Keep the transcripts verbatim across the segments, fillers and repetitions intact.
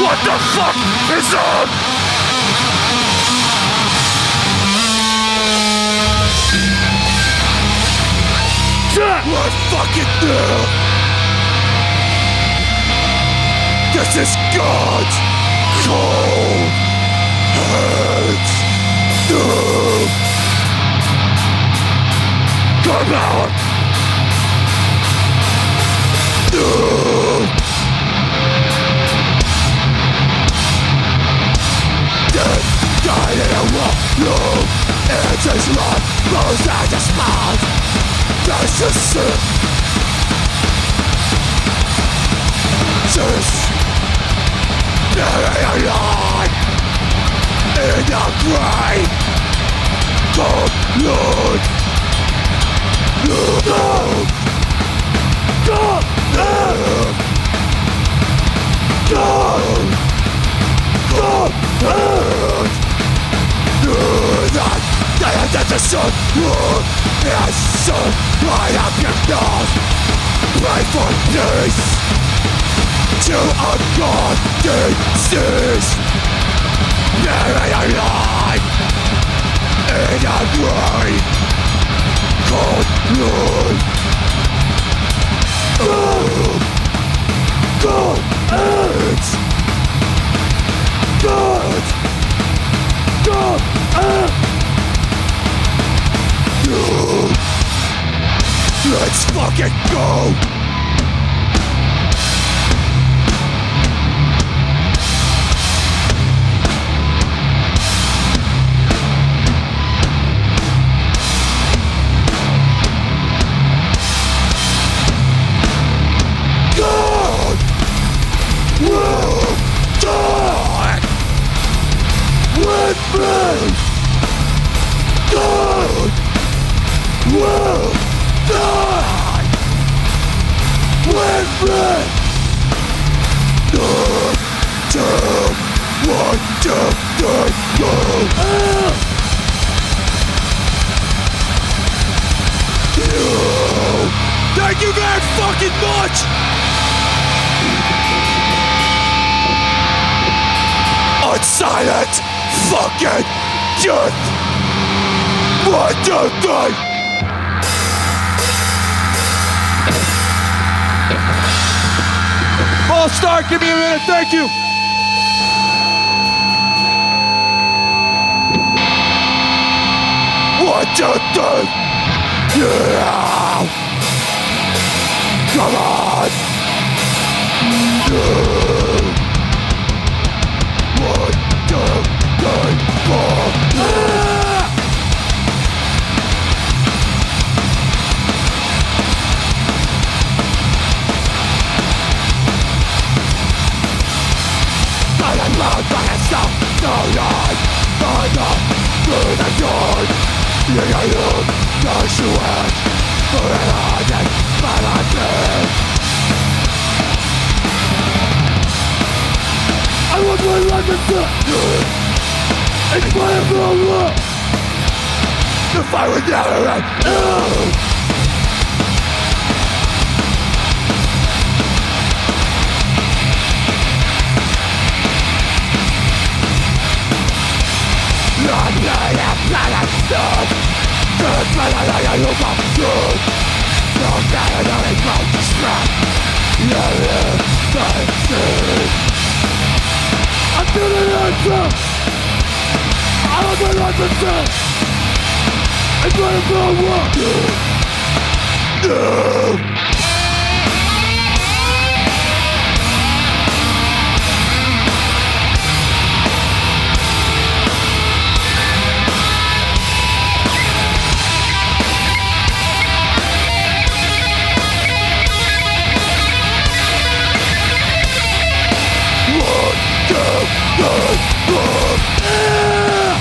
What the fuck is up? What fucking hell? This is God's cold hands. No. Come out. No. Died in a war, no, it is not most as a spot. This is it. This day and night in the grave. Don't look. Look. Don't look. Don't look. Don't look. That they had the decision. Who is soon? I have your nose. Pray for peace to a god disease. Bury alive in a grave cold moon. Oh, God, it's God. Go! Uh. No. Let's fucking go! God will die with me. God will die with me. Nine, ten, one, two, three, four. You. Thank you very fucking much. On silent fucking death. What the fuck? All start, give me a minute, thank you. What the fuck? Yeah. Come on. Yeah. What the fuck? I want my life in death. It's my own. The fire would never end. Not made of planet stuff. Good planet I am about food. No matter how it might distract. Never by food. I'm feeling myself. I love my life itself. I'm trying to walk. No. Go, go, go. Ah!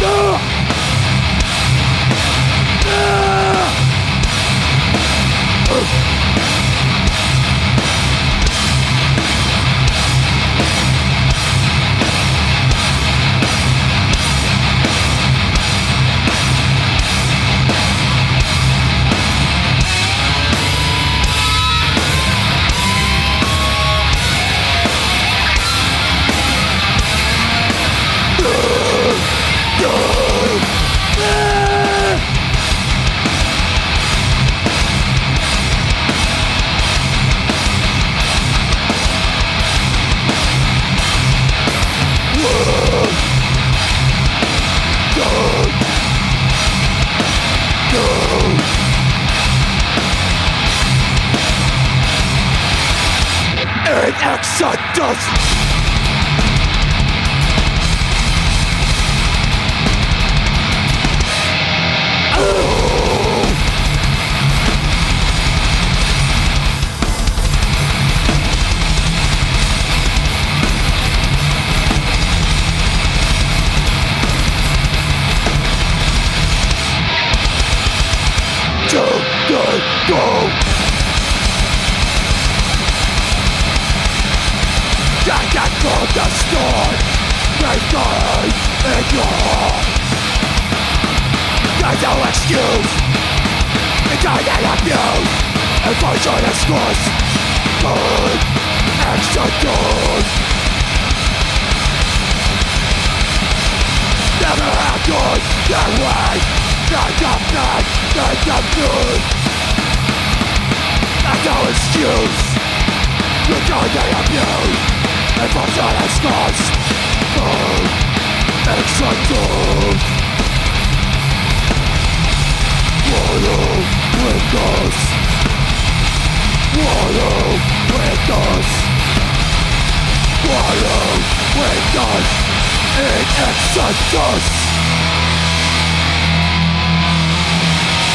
Go. Ah! Oh. an exodus!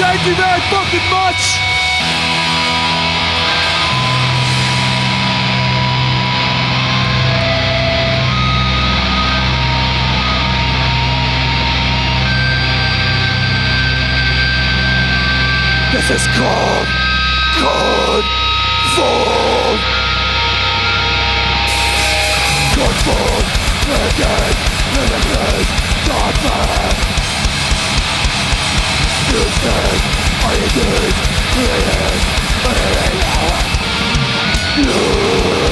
Thank you very fucking much! This is called CONFORM. CONFORM, again, limitless, dogma. You said, I did, created, but it ain't out. You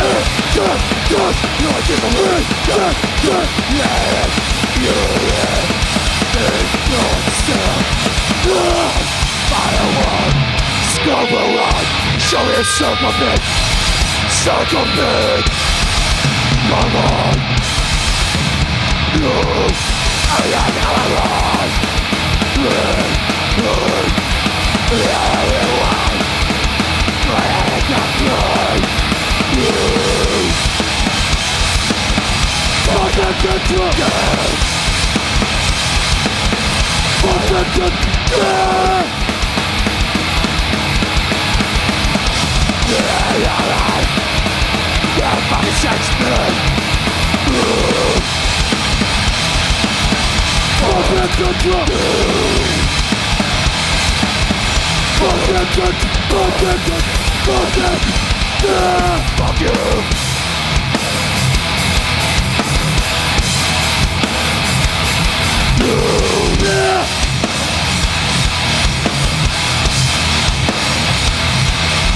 It's just, just, you're just a word, just, just, yeah. You live in yourself. Run, firewall, scoble run. Show yourself a bit, circumvent. Come on, lose, I am not wrong. Learn, learn, everyone. I am not wrong. Lose. For the control. For the control. Yeah, yeah, yeah. Your body shakes me. Fuck that good drug. Fuck that good. Fuck that good. Fuck that good. Fuck you. You. Yeah.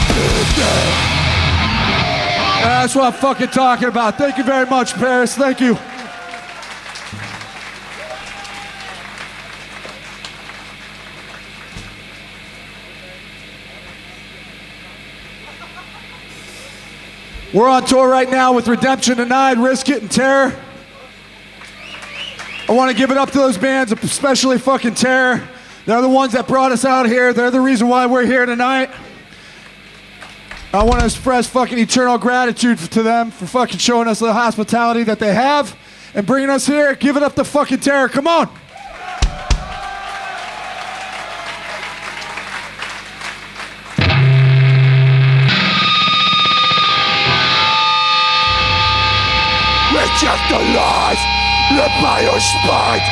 It's dead. That's what I'm fucking talking about. Thank you very much, Paris. Thank you. We're on tour right now with Redemption Denied, Risk It, and Terror. I want to give it up to those bands, especially fucking Terror. They're the ones that brought us out here. They're the reason why we're here tonight. I want to express fucking eternal gratitude to them for fucking showing us the hospitality that they have and bringing us here. Give it up to fucking Terror. Come on. We're just alive. Live by your spine.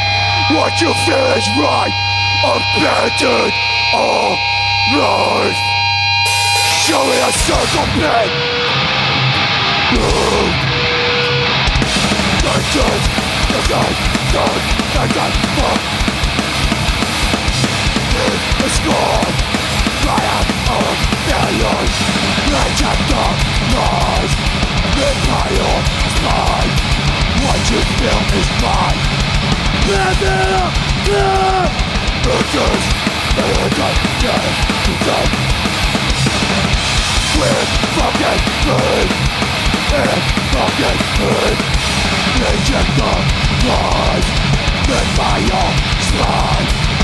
What you feel is right. Abandoned all life. Show me a circle pit. Move. That's it. That's it. That's it. Fuck. It's gone. Fire of millions. Legend of lies. Empire is mine. What you feel is mine. Live it up. Live. Because they're not dead. They're dead. We're fucking good. It's fucking good. Legend of lies. Live by your side.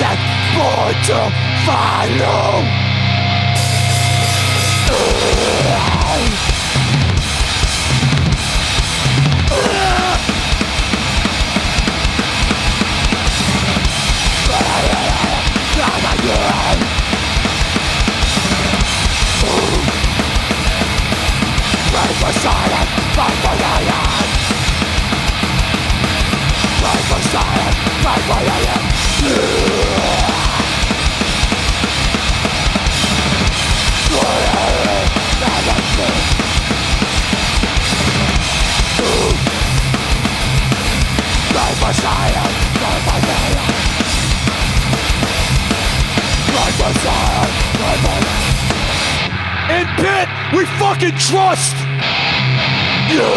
set for to follow. Fight for silence, fight for lions. Fight for silence, fight for lions. In pit, we fucking trust you.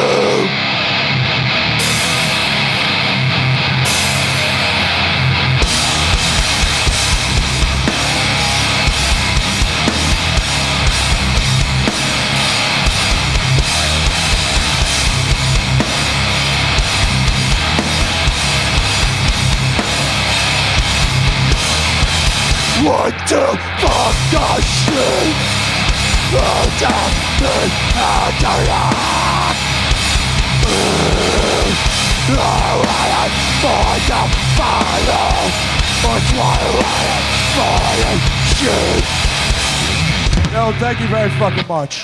Want to fuck the shit? Roll down the cataract. I riot for the follow. That's why I riot for the shit. No, thank you very fucking much.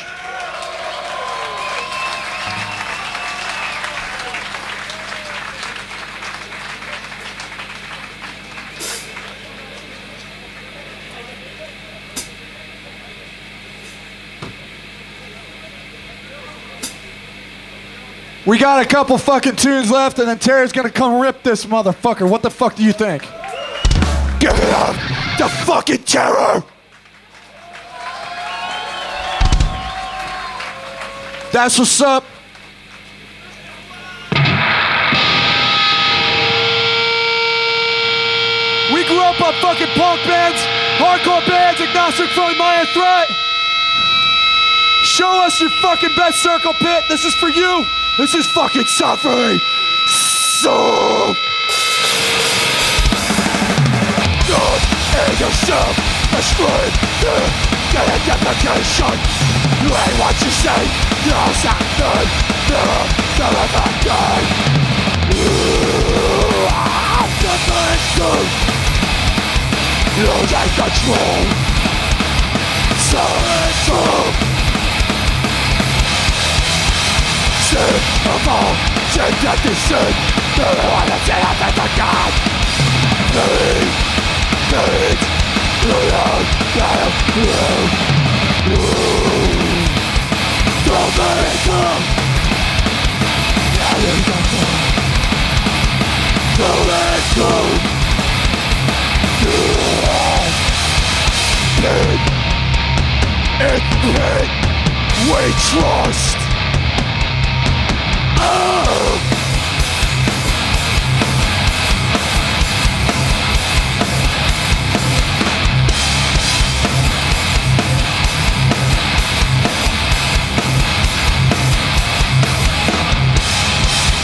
We got a couple fucking tunes left, and then Terror's gonna come rip this motherfucker. What the fuck do you think? Give it up! The fucking Terror! That's what's up. We grew up on fucking punk bands, hardcore bands, Agnostic Front, Mayan Threat. Show us your fucking best circle pit. This is for you. This is fucking suffering. So God and yourself destroyed the identification. You ain't what you say. You're something. You're terrifying. You have the person losing control. So it's true. Of all sin that is sin, the one sin of it to God. Need, need, you don't have you. You don't let it go. Yeah, you don't go. Don't let it go. You have need. It need. We trust.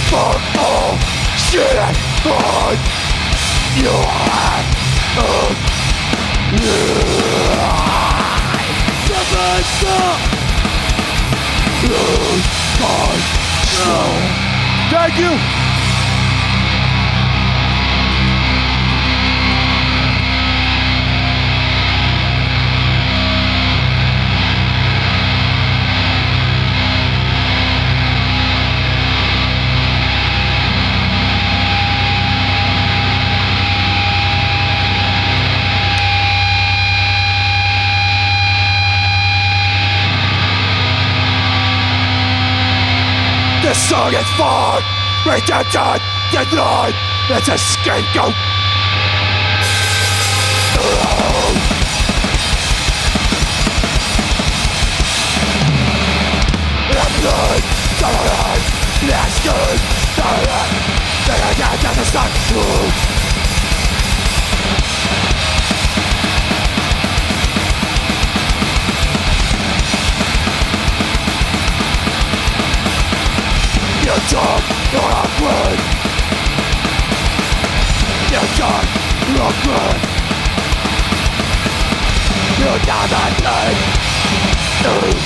For all shit and fun, you have a new life. You Thank you. This song is for Redemption Denied. It's a scapegoat. You talk, you're afraid. You talk, you're afraid. you haven't done.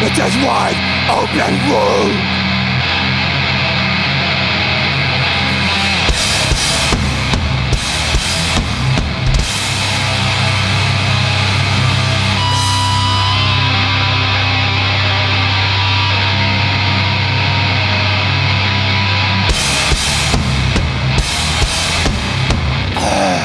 It's just one open wound. Uh.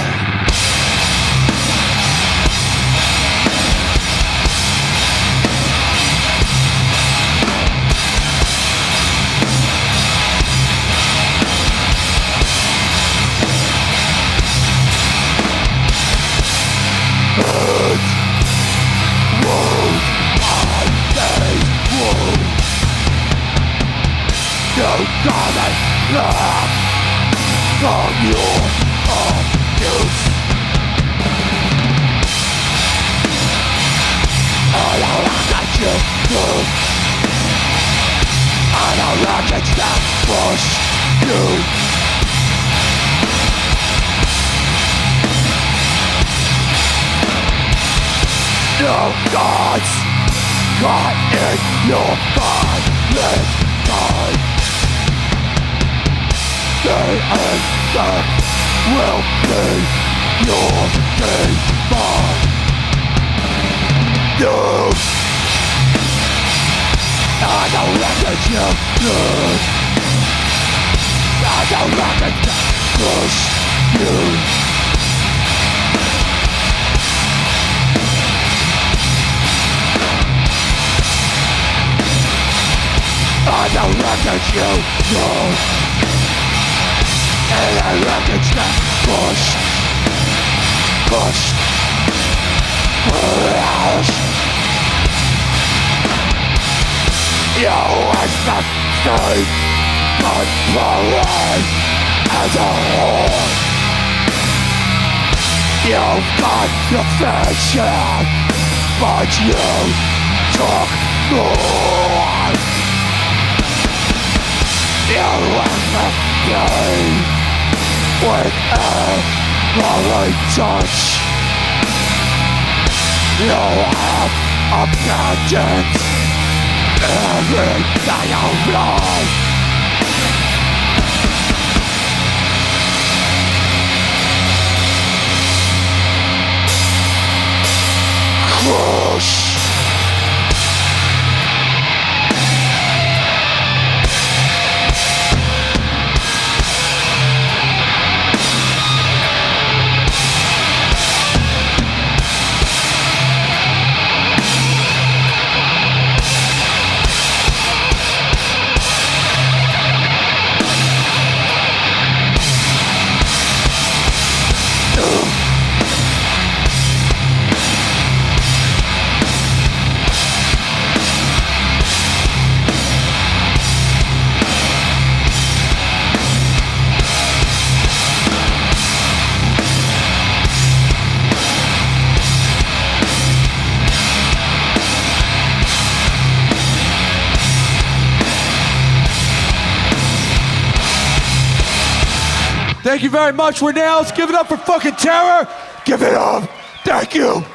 Thank you very much. We're NAILS. Give it up for fucking Terror. Give it up. Thank you.